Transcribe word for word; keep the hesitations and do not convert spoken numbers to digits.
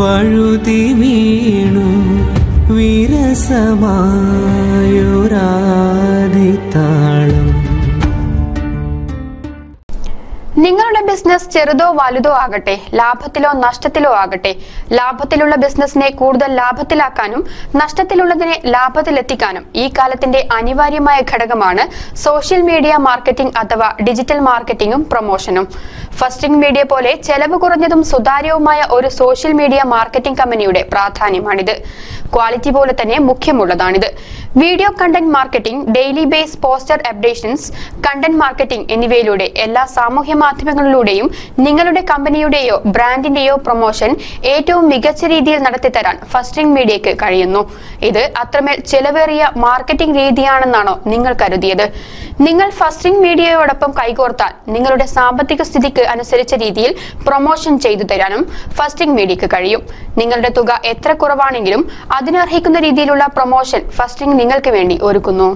വഴുതി വീണു വിരസമായൊരാദിത്താളം. നിങ്ങളുടെ ബിസിനസ് ചെറുതോ വലുതോ ആകട്ടെ, ലാഭത്തിലോ നഷ്ടത്തിലോ ആകട്ടെ, ലാഭത്തിലുള്ള ബിസിനസിനെ കൂടുതൽ ലാഭത്തിലാക്കാനും നഷ്ടത്തിലുള്ളതിനെ ലാഭത്തിലെത്തിക്കാനും ഈ കാലത്തിന്റെ അനിവാര്യമായ ഘടകമാണ് സോഷ്യൽ മീഡിയ മാർക്കറ്റിംഗ് അഥവാ ഡിജിറ്റൽ മാർക്കറ്റിംഗും പ്രൊമോഷനും. ഫസ്റ്റിംഗ് മീഡിയ പോലെ ചെലവ് കുറഞ്ഞതും സുതാര്യവുമായ ഒരു സോഷ്യൽ മീഡിയ മാർക്കറ്റിംഗ് കമ്പനിയുടെ പ്രാധാന്യമാണിത്. ക്വാളിറ്റി പോലെ തന്നെ മുഖ്യമുള്ളതാണിത്. Video content marketing, daily base poster updations, content marketing എന്നിവയിലൂടെ എല്ലാ സാമൂഹ്യ മാധ്യമങ്ങളിലൂടെയും നിങ്ങളുടെ കമ്പനിയുടെയോ ബ്രാൻഡിന്റെയോ പ്രൊമോഷൻ ഏറ്റവും മികച്ച രീതിയിൽ നടത്തിത്തരാൻ ഫസ്റ്റിംഗ് മീഡിയക്ക് കഴിയുന്നു. ഇത് അത്രമേൽ ചെലവേറിയ മാർക്കറ്റിംഗ് രീതിയാണെന്നാണോ നിങ്ങൾ കരുതിയത്? നിങ്ങൾ ഫസ്റ്റിംഗ് മീഡിയയോടൊപ്പം കൈകോർത്താൽ നിങ്ങളുടെ സാമ്പത്തിക സ്ഥിതിക്ക് അനുസരിച്ച രീതിയിൽ പ്രൊമോഷൻ ചെയ്തു തരാനും ഫസ്റ്റിംഗ് മീഡിയക്ക് കഴിയും. നിങ്ങളുടെ തുക എത്ര കുറവാണെങ്കിലും അതിനർഹിക്കുന്ന രീതിയിലുള്ള പ്രൊമോഷൻ ഫസ്റ്റിംഗ് നിങ്ങൾക്ക് വേണ്ടി ഒരുക്കുന്നു.